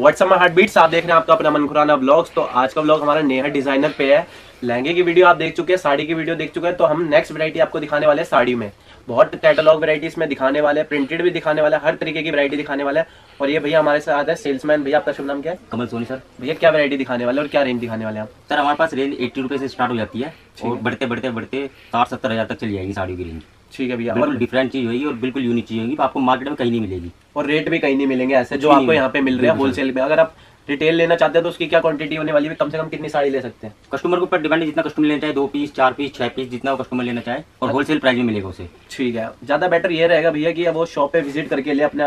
WhatsApp heart beats, आप देख रहे हैं आपका अपना मन खुराना व्लॉग्स। तो आज का व्लॉग हमारा नेहा डिजाइनर पे है। लहंगे की वीडियो आप देख चुके हैं, साड़ी की वीडियो देख चुके हैं, तो हम नेक्स्ट वैरायटी आपको दिखाने वाले हैं। साड़ी में बहुत कैटलॉग वैरायटी इसमें दिखाने वाले हैं, प्रिंटेड भी दिखाने वाला है, हर तरीके की वैरायटी दिखाने वाला है। और ये भैया हमारे साथ है सेल्समैन। भैया आपका शुभ नाम क्या है? कमल सोनी। सर भैया क्या वैरायटी दिखाने वाले और क्या रेंज दिखाने वाले आप? सर हमारे पास रेंज 80 रुपये से स्टार्ट हो जाती है और बढ़ते बढ़ते बढ़ते 60-70 हज़ार तक चली जाएगी साड़ी की रेंज। ठीक है भैया, बिल्कुल डिफरेंट चीज होगी और बिल्कुल यूनिक चीज होगी, आपको मार्केट में कहीं नहीं मिलेगी और रेट भी कहीं नहीं मिलेंगे ऐसे जो आपको यहाँ पे मिल रहे हैं होलसेल में। अगर आप रिटेल लेना चाहते हैं तो उसकी क्या क्वांटिटी होने वाली है, कम से कम कितनी साड़ी ले सकते हैं? कस्टमर के ऊपर डिपेंड है, जितना कस्टमर लेना चाहे 2 पीस 4 पीस 6 पीस जितना कस्टमर लेना चाहे और होलसेल प्राइस में मिलेगा उसे। ठीक है, ज्यादा बेटर ये रहेगा भैया कि वो शॉप पे विजिट करके ले, अपने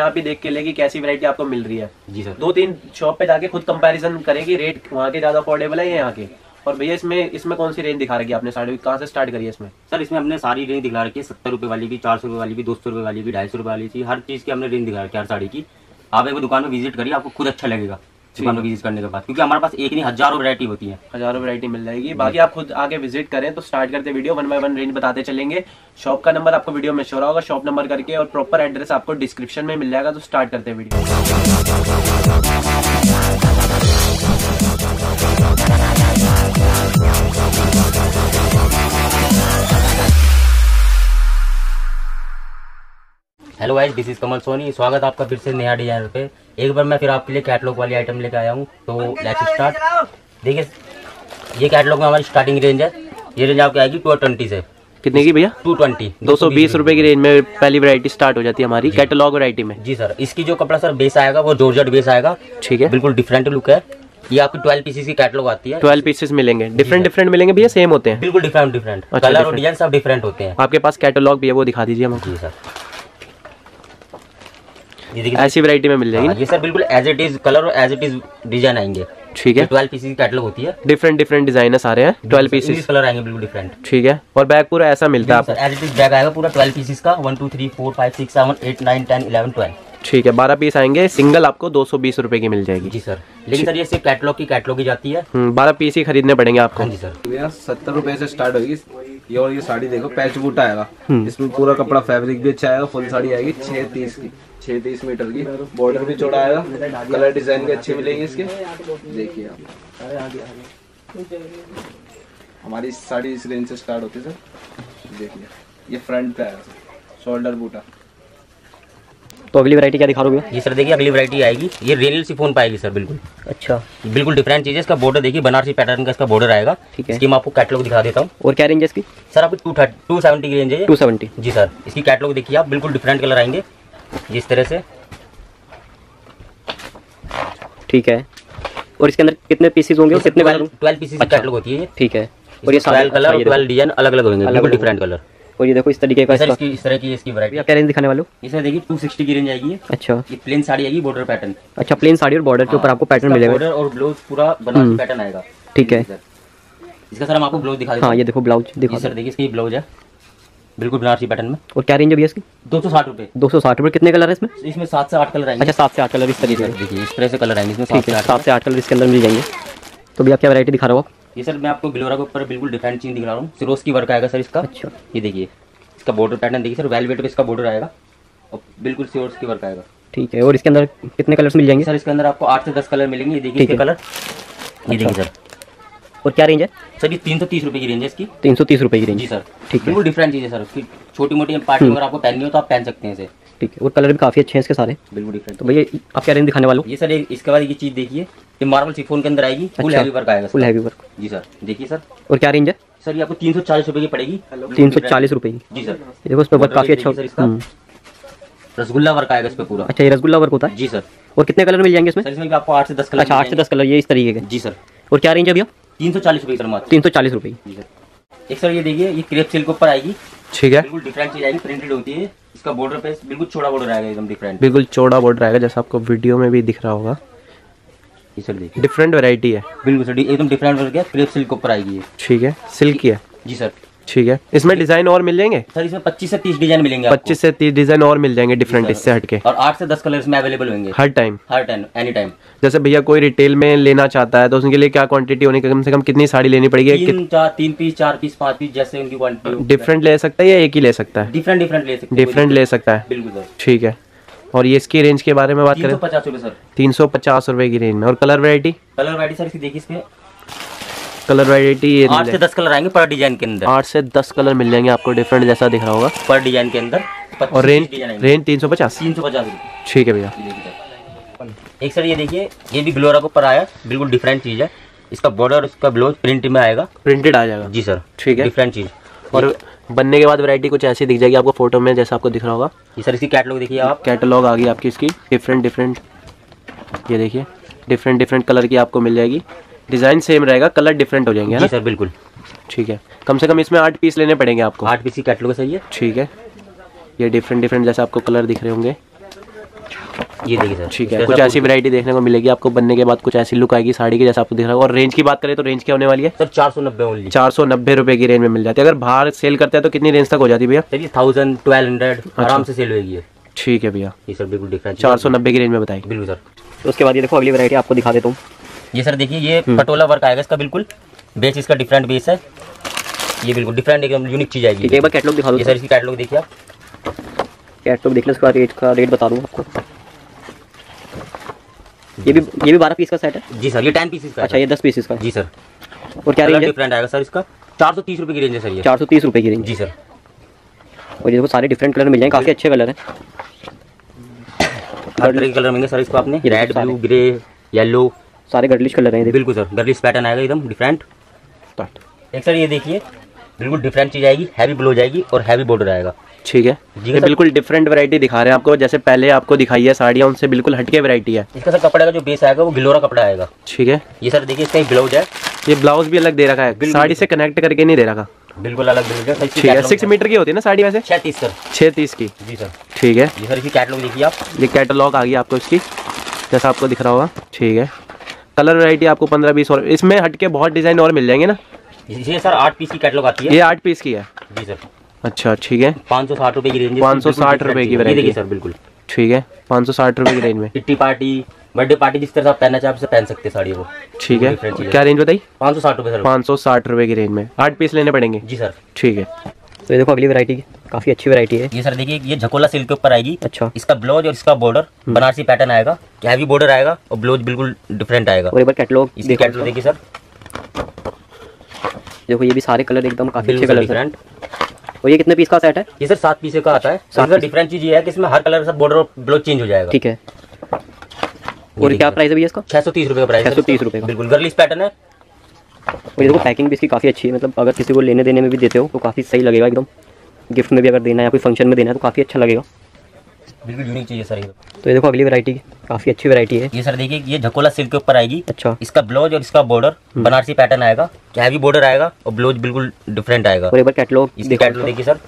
आप ही देख के ले कि कैसी वैरायटी आपको मिल रही है। जी सर, 2-3 शॉप पे जाके खुद कंपेरिजन करें कि रेट वहाँ के ज्यादा अफोर्डेबल है यहाँ के। और भैया इसमें कौन सी रेंज दिखा रखी है आपने? साड़ी कहाँ से स्टार्ट करी है इसमें? सर इसमें हमने सारी रेंज दिखा रखी है, 70 रुपये वाली भी, 400 रुपये वाली भी, 200 रुपये वाली भी, 250 रुपये वाली थी, हर चीज़ की हमने रेंज दिखा रखी है हर साड़ी की। आप एक बार दुकान में विजिट करिए, आपको खुद अच्छा लगेगा दुकान में विजिट करने के बाद, क्योंकि हमारे पास एक नहीं हजारों वैरायटी होती है, हजारों वैरायटी मिल जाएगी। बाकी आप खुद आगे विजिट करें। तो स्टार्ट करते वीडियो 1 बाय 1 रेंज बताते चलेंगे। शॉप का नंबर आपको वीडियो में शो रहा होगा, शॉप नंबर करके, और प्रॉपर एड्रेस आपको डिस्क्रिप्शन में मिल जाएगा। तो स्टार्ट करते हैं video. Hello guys, this is Kamal Soni. स्वागत आपका फिर से नेहा डिजाइनर पे। एक बार मैं फिर आपके लिए कैटलॉग वाली आइटम लेकर आया हूँ। तो लेट्स स्टार्ट। देखिए ये कैटलॉग में हमारी स्टार्टिंग रेंज है, ये रेंज आपकी आएगी 220 से। कितने की भैया? 220, 220 रुपये की रेंज में पहली वैरायटी स्टार्ट हो जाती है हमारी कैटलॉग वैरायटी में। जी सर, इसकी जो कपड़ा सर बेस आएगा वो जॉर्जेट बेस आएगा। ठीक है, बिल्कुल डिफरेंट लुक है। ये आपकी 12 पीसेस की कैटलॉग आती है। 12 पीसेस मिलेंगे, डिफरेंट मिलेंगे भैया? सेम होते हैं, बिल्कुल डिफरेंट। कलर और डिजाइन सब डिफरेंट होते हैं। आपके पास कैटलॉग भी है, वो दिखा दीजिए हमको। जी सर, ऐसी वैरायटी में मिल जाएगी। ये सर बिल्कुल एज इट इज कलर और एज इट इज डिजाइन आएंगे। ठीक है, 12 पीसेस की कैटलॉग होती है, डिफरेंट डिजाइन है सारे हैं। 12 पीसेस कलर आएंगे बिल्कुल डिफरेंट। ठीक है, और बैग पूरा ऐसा मिलता है आपको, एज इट इज बैग आएगा पूरा 12 पीसेस का। 1 2 3 4 5 6 7 8 9 10 11 12। ठीक है, 12 पीस आएंगे सिंगल, आपको 220 रुपए की मिल जाएगी। जी सर, लेकिन सर ये सिर्फ कैटलॉग की जाती है, 12 पीस ही खरीदने पड़ेंगे आपको। जी सर, भैया 70 रुपए से स्टार्ट होगी ये। और ये साड़ी देखो, पैच बूट आएगा इसमें, पूरा कपड़ा फैब्रिक भी अच्छा आएगा। फुल साड़ी आएगी 630 मीटर की, बॉर्डर भी चौड़ा आएगा, कलर डिजाइन भी अच्छे मिलेंगे इसके। देखिए आप, हमारी साड़ी इस रेंज से स्टार्ट होती है सर। देखिए ये फ्रंट का है, शोल्डर बूटा। तो अगली वैरायटी क्या दिखा रहे हो? ये सर देखिए अगली वैरायटी आएगी, ये रेल सिफोन पाएगी सर। बिल्कुल अच्छा, बिल्कुल डिफरेंट चीज़ है। इसका बॉर्डर देखिए, बनारसी पैटर्न का इसका बॉर्डर आएगा। ठीक है, इसकी मैं आपको कैटलॉग दिखा देता हूँ। और क्या रेंज है इसकी? सर आपकी 270 की रेंज है। 270। जी सर, इसकी कैटलॉग देखिए आप, बिल्कुल डिफरेंट कलर आएंगे जिस तरह से। ठीक है, और इसके अंदर कितने पीसेज होंगे? 12 पीसेज की कैटलॉग होती है। ठीक है, और ये 12 कलर 12 डिजाइन अलग अलग होंगे, बिल्कुल डिफरेंट कलर। और ये देखो इस तरीके का, इस तरह की इसकी वैरायटी। आप क्या रेंज दिखाने वाले हो? इसमें देखिए 260 की रेंज आएगी। अच्छा, ये प्लेन साड़ी आएगी, बॉर्डर पैटर्न। अच्छा, प्लेन साड़ी और बॉर्डर के ऊपर आपको पैटर्न मिलेगा, बॉर्डर और ब्लाउज पूरा बनारसी पैटर्न आएगा। ठीक है, इसका सर हम आपको ब्लाउज दिखा देते हैं। हां, ये देखो ब्लाउज देखो सर, देखिए इसकी ब्लाउज है बिल्कुल बनारसी पैटर्न में। और क्या रेंज है भैया इसकी? 260 रुपये। 260 रुपये। कितने कलर है इसमें? इसमें 7 से 8 कलर आएंगे। अच्छा, 7 से 8 कलर इस तरीके से। देखिए इस तरह से कलर आएंगे इसमें, 7 से 8 कलर इसके अंदर मिल जाएंगे। तो भैया क्या वैरायटी दिखा रहे हो आप? ये सर मैं आपको ग्लोरा के ऊपर बिल्कुल डिफरेंट चीज दिखा रहा हूँ। सिरोज की वर्क आएगा सर इसका। अच्छा, ये देखिए इसका बॉर्डर पैटर्न देखिए सर, वेलवेट पे इसका बॉर्डर आएगा और बिल्कुल सिरोज की वर्क आएगा। ठीक है, और इसके अंदर कितने कलर्स मिल जाएंगे? सर इसके अंदर आपको 8 से 10 कलर मिलेंगे। ये देखिए इसके कलर, ये देखिए सर। और क्या रेंज है सर? ये 330 रुपये की रेंज है इसकी। 330 रुपये की रेंज। जी सर, ठीक है, बिल्कुल डिफरेंट चीज़ है सर। उसकी छोटी मोटी पार्टी अगर आपको पहननी हो तो आप पहन सकते हैं इसे। ठीक है, और कलर भी काफ़ी अच्छे हैं इसके सारे, बिल्कुल डिफरेंट। तो भैया आप क्या रेंज दिखाने वाले हो? ये सर इसके बाद ये चीज़ देखिए, ये मार्बल सिफोन के अंदर आएगी, फुल हैवी वर्क आएगा, फुल हैवी वर्क। जी सर, देखिए सर। और क्या रेंज है सर? ये आपको 340 रुपये की पड़ेगी। 340 रुपये की। जी सर, देखो उस पर वर्क काफ़ी अच्छा होगा, रसगुल्ला वर्क आएगा इस पर पूरा। अच्छा, ये रसगुल्ला वर्क होता है। जी सर, और कितने कलर मिल जाएंगे इसमें? इसमें आपको 8 से 10 कलर। अच्छा, 8 से 10 कलर ये इस तरीके के। जी सर, और क्या रेंज है भैया? 340 रुपये सर, मात्र 340 रुपये। एक सर ये देखिए, ये क्रेप सिल्क के ऊपर आएगी। ठीक है, बिल्कुल डिफरेंट चीज आएगी, प्रिंटेड होती है। इसका बॉर्डर पे बिल्कुल चौड़ा बॉर्डर आएगा, एकदम डिफरेंट, बिल्कुल चौड़ा बॉर्डर आएगा, जैसा आपको वीडियो में भी दिख रहा होगा। ये सर देखिए डिफरेंट वैरायटी है, बिल्कुल सर एकदम डिफरेंट वर्क है, क्रेप सिल्क के ऊपर आएगी। ठीक है, सिल्क की है। जी सर, ठीक है, इसमें डिजाइन और मिल जाएंगे सर? इसमें 25 से 30 डिजाइन मिलेंगे, 25 से 30 डिजाइन और मिल जाएंगे डिफरेंट इससे हटके, और 8 से 10 कलर इसमें अवेलेबल होंगे हर टाइम एनी टाइम। जैसे भैया कोई रिटेल में लेना चाहता है तो उसके लिए क्या क्वांटिटी होनी, कम से कम कितनी साड़ी लेनी पड़ेगी? 3 पीस 4 पीस 5 पीस जैसे उनकी क्वांटिटी। डिफरेंट ले सकता है या एक ही ले सकता है? डिफरेंट ले सकता है। ठीक है, और ये इसकी रेंज के बारे में बात करें 350 सर 350 रुपए की रेंज में। और कलर वैरायटी सर इसकी देखिए, इसमें कलर वैरायटी 8 से 10 कलर आएंगे पर डिजाइन के अंदर, 8 से 10 कलर मिल जाएंगे आपको डिफरेंट जैसा दिख रहा होगा पर डिजाइन के अंदर। और रेंज 350 ठीक है भैया। एक सर ये देखिए, ये भी ग्लोरा के ऊपर आया, बिल्कुल डिफरेंट चीज है। इसका बॉर्डर इसका ब्लाउज प्रिंट में आएगा, प्रिंटेड आ जाएगा जी सर ठीक है, डिफरेंट चीज। और बनने के बाद वैरायटी कुछ ऐसी दिख जाएगी आपको फोटो में जैसा आपको दिख रहा होगा। ये सर इसकी कैटलॉग देखिए आप, कैटलॉग आ गई आपकी इसकी डिफरेंट ये देखिए डिफरेंट कलर की आपको मिल जाएगी। डिजाइन सेम रहेगा, कलर डिफरेंट हो जाएंगे जी सर बिल्कुल ठीक है। कम से कम इसमें 8 पीस लेने पड़ेंगे आपको, 8 पीस की कैटलॉग सही है ठीक है। ये डिफरेंट जैसे आपको कलर दिख रहे होंगे ये देखिए सर ठीक है। कुछ ऐसी वैरायटी देखने को मिलेगी आपको, बनने के बाद कुछ ऐसी लुक आएगी साड़ी की जैसा आपको दिख रहा है। और रेंज की बात करें तो रेंज क्या होने वाली है सर 490 ओनली, 490 रुपए की रेंज में मिल जाती है। अगर बाहर सेल करते हैं तो कितनी रेंज तक हो जाती है भैया? 1000, 1200 आराम से सेल होगी ठीक है भैया। ये सर बिल्कुल डिफरेंट 490 की रेंज में बताइए बिल्कुल सर। उसके बाद ये देखो अगली वैरायटी आपको दिखा देता हूँ। ये सर देखिए ये पटोला वर्क आएगा, इसका बिल्कुल बेस इसका डिफरेंट बेस है, ये बिल्कुल डिफरेंट एकदम यूनिक चीज आएगी। एक बार कैटलॉग दिखा दो सर, इसकी कैटलॉग देखिए आप, कैटलॉग देख लो, उसका रेट बता दूँ आपको। ये भी 12 पीस का सेट है जी सर, ये 10 पीसेस का। अच्छा ये 10 पीसेस का जी सर। और क्या रेंज डिफरेंट आएगा सर इसका? 430 रुपए की रेंज है सर, ये 430 रुपए की रेंज जी सर। और ये देखो सारे डिफरेंट कलर मिल जाएंगे, काफी अच्छे कलर हैं, हर तरह के कलर मिलेंगे सर इसको। आपने रेड ब्लू ग्रे येलो सारे गर्लिश कलर हैं बिल्कुल सर, गर्लिश पैटर्न आएगा एकदम डिफरेंट। एक सर ये देखिए बिल्कुल डिफरेंट चीज आएगी, हैवी ब्लाउज आएगी और हैवी बॉर्डर आएगा ठीक है जी। बिल्कुल डिफरेंट वैरायटी दिखा रहे हैं आपको, जैसे पहले आपको दिखाई है साड़ियाँ उनसे बिल्कुल हटके वैरायटी है। इसका सर कपड़े का जो बेस आएगा वो गिलोरा कपड़ा आएगा ठीक है। ये सर देखिए इसका ब्लाउज है, ये ब्लाउज भी अलग दे रखा है, साड़ी से कनेक्ट करके नहीं दे रखा, बिल्कुल अलग दे रखा ठीक है। 6 मीटर की होती है ना साड़ी, वैसे 630 सर, 630 की जी सर ठीक है। ये सर इसकी कैटलॉग देखिए आप, ये कैटलॉग आ गई आपको इसकी जैसा आपको दिख रहा होगा ठीक है। कलर वैरायटी आपको 15-20 और इसमें हटके बहुत डिजाइन और मिल जाएंगे ना। ये सर 8 पीस की कैटलॉग आती है, ये 8 पीस की है जी सर अच्छा ठीक है। 560 रुपए की रेंज, 560 रुपए की वैरायटी सर बिल्कुल ठीक है, 560 रुपए की रेंज में। किट्टी पार्टी बर्थडे पार्टी जिस तरह से आप पहनना चाहे आपसे पहन सकते हैं साड़ी वो ठीक है। क्या रेंज बताई? 560 रुपए सर, 560 रुपए की रेंज में 8 पीस लेने पड़ेंगे जी सर ठीक है। तो ये देखो अगली वैरायटी काफी अच्छी वैरायटी है। ये सर देखिए ये झकोला सिल्क के ऊपर आएगी, अच्छा इसका ब्लाउज और इसका बॉर्डर बनारसी पैटर्न आएगा, हैवी बॉर्डर आएगा और ब्लाउज बिल्कुल डिफरेंट आएगा। और एक बार कैटलॉग देखिए सर, देखो ये भी सारे कलर एकदम काफी अच्छे कलर डिफरेंट। और ये कितने पीस का सेट है? ये सर 7 पीस का आता है। सबसे डिफरेंट चीज ये है कि इसमें हर कलर का बॉर्डर और ब्लाउज चेंज हो जाएगा ठीक है। और क्या प्राइस है भैया इसका? 630 रुपए का प्राइस है, 630 रुपए का बिल्कुल गर्लिश पैटर्न है। और ये देखो पैकिंग भी इसकी काफी अच्छी है, मतलब अगर किसी को लेने देने में भी देते हो तो काफी सही लगेगा एकदम, गिफ्ट में भी अगर देना है या कोई फंक्शन में देना है तो काफी अच्छा लगेगा, बिल्कुल यूनिक चीज है सर ये। तो ये देखो अगली वैरायटी काफी अच्छी वैरायटी है। ये सर देखिए ये झकोला सिल्क के ऊपर आएगी, अच्छा इसका ब्लाउज और इसका बॉर्डर बनारसी पैटर्न आएगा, हैवी बॉर्डर आएगा और ब्लाउज बिल्कुल डिफरेंट आएगा। और एक बार कैटलॉग देखिए सर,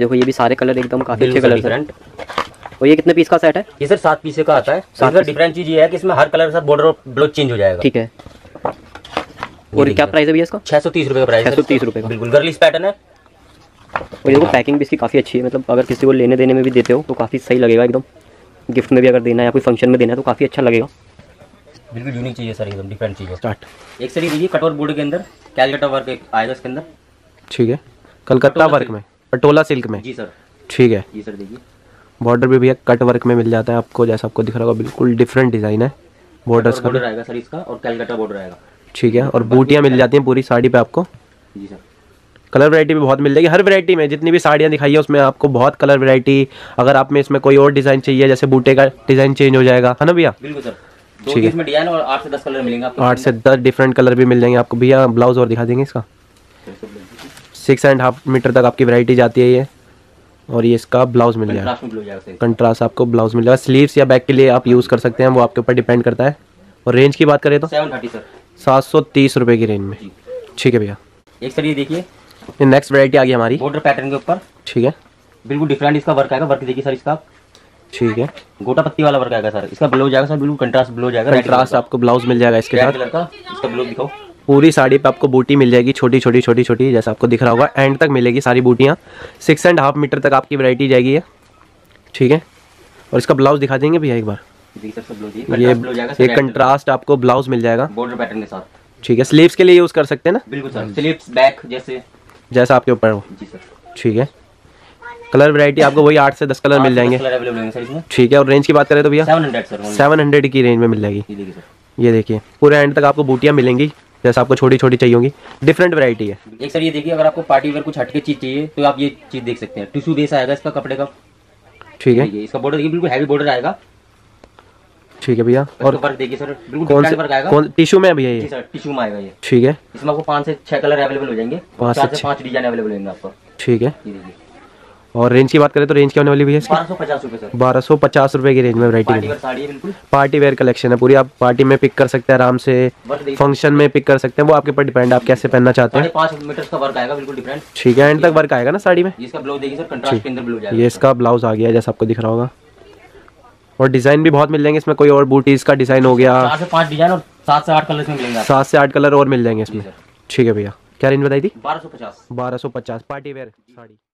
देखो ये भी सारे कलर एकदम काफी अच्छे कलर डिफरेंट। और ये कितने पीस का सेट है? ये सर 7 पीस का आता है। सर डिफरेंट चीज ये है कि इसमें हर कलर का बॉर्डर और ब्लाउज चेंज हो जाएगा ठीक है। और क्या प्राइस है भैया इसका? 630 रुपए का प्राइस है, 630 रुपए का बिल्कुल गर्लिश पैटर्न है। और ये देखो पैकिंग भी इसकी काफ़ी अच्छी है, मतलब अगर किसी को लेने देने में भी देते हो तो काफ़ी सही लगेगा एकदम, गिफ्ट में भी अगर देना है या कोई फंक्शन में देना है तो काफ़ी अच्छा लगेगा, बिल्कुल यूनिक चीज़ है सर एकदम डिफरेंट चीज़ है। स्टार्ट एक सर देखिए कटोर बोर्ड के अंदर कैलकटा वर्क आएगा इसके अंदर ठीक है, कलकत्ता वर्क में पटोला सिल्क में जी सर ठीक है। ये सर देखिए बॉर्डर भी भैया कट वर्क में मिल जाता है आपको, जैसा आपको दिख रहा होगा बिल्कुल डिफरेंट डिज़ाइन है, बॉर्डर आएगा सर इसका और कैलकटा बॉर्डर आएगा ठीक है। और बूटियाँ मिल जाती हैं पूरी साड़ी पर आपको जी सर, कलर वैरायटी भी बहुत मिल जाएगी। हर वैरायटी में जितनी भी साड़ियाँ दिखाई है उसमें आपको बहुत कलर वैरायटी, अगर आप में इसमें कोई और डिज़ाइन चाहिए जैसे बूटे का डिज़ाइन चेंज हो जाएगा है ना भैया बिल्कुल सर ठीक है। इसमें डिजाइन और 8 से 10 कलर मिलेंगे आपको, 8 से 10 डिफरेंट कलर भी मिल जाएंगे आपको भैया। ब्लाउज और दिखा देंगे इसका, 6.5 मीटर तक आपकी वैरायटी जाती है ये। और ये इसका ब्लाउज मिल जाएगा, कंट्रास्ट आपको ब्लाउज मिल जाएगा, स्लीव्स या बैक के लिए आप यूज़ कर सकते हैं, वो आपके ऊपर डिपेंड करता है। और रेंज की बात करें तो 730 रुपये की रेंज में ठीक है भैया। एक सर ये देखिए नेक्स्ट वैरायटी आ गई हमारी बॉर्डर पैटर्न के ऊपर ठीक है, बिल्कुल डिफरेंट इसका वर्क आएगा, वर्क देखिए सर इसका ठीक है, गोटा पत्ती वाला वर्क आएगा सर। इसका ब्लाउज आएगा सर बिल्कुल कंट्रास्ट ब्लाउज आएगा, कंट्रास्ट आपको ब्लाउज मिल जाएगा इसके साथ का। इसका ब्लाउज दिखाओ, पूरी साड़ी पे आपको बूटी मिल जाएगी छोटी जैसा आपको दिख रहा होगा, एंड तक मिलेगी सारी बूटियाँ, 6.5 मीटर तक आपकी वैरायटी जाएगी ठीक है। और इसका ब्लाउज दिखा देंगे भैया एक बार, ये कंट्रास्ट आपको ब्लाउज मिल जाएगा बॉर्डर पैटर्न के साथ ठीक है। स्लीव्स के लिए यूज कर सकते हैं ना बिल्कुल सर, स्लीव्स बैक जैसे आपके ऊपर हो जी सर ठीक है। कलर वैरायटी आपको वही 8 से 10 कलर मिल जाएंगे, ठीक है। और रेंज की बात करें तो भैया 700 की रेंज में मिल जाएगी। ये देखिए पूरे एंड तक आपको बूटियाँ मिलेंगी, जैसे आपको छोटी छोटी चाहिए होंगी, डिफरेंट वैरायटी है। एक सर ये देखिए, अगर आपको पार्टी वेयर कुछ हटके चीज चाहिए तो आप ये चीज देख सकते हैं। टिश्यू बेस आएगा इसका कपड़े का, ठीक है। इसका बॉर्डर देखिए बिल्कुल हैवी बॉर्डर आएगा, ठीक है भैया। और वर्क देखिए सर, बिल्कुल डिफरेंट वर्क आएगा। कौन टिश्यू में भैया? ये सर टिश्यू में आएगा ये, ठीक है। इसमें आपको 5 से 6 कलर अवेलेबल हो जाएंगे, 4 से 5 डिजाइन अवेलेबल होंगे आपको, ठीक है। और रेंज की बात करें तो रेंज क्या होने वाली भैया? 1250 रुपये सर, 1250 रुपये की रेंज में वैरायटी साड़ी, बिल्कुल पार्टी वेयर कलेक्शन है पूरी। आप पार्टी में पिक कर सकते हैं, आराम से फंक्शन में पिक कर सकते हैं, वो आपके ऊपर डिपेंड है आप कैसे पहनना चाहते हैं। 5 मीटर का वर्क आएगा बिल्कुल डिफरेंट, ठीक है। एंड तक वर्क आएगा ना साड़ी में। इसका ब्लाउज देखिए सर, कंट्रास्ट के अंदर ब्लाउज आएगा। ये इसका ब्लाउज आ गया जैसा आपको दिख रहा होगा। और डिजाइन भी बहुत मिल जाएंगे इसमें, कोई और बूटीज का डिजाइन हो गया, 4 से 5 डिजाइन और 7 से 8 कलर मिलेंगे, 7 से 8 कलर और मिल जाएंगे इसमें, ठीक है भैया। क्या रेंज बताई थी? 1250, 1250 पार्टी वेयर साड़ी।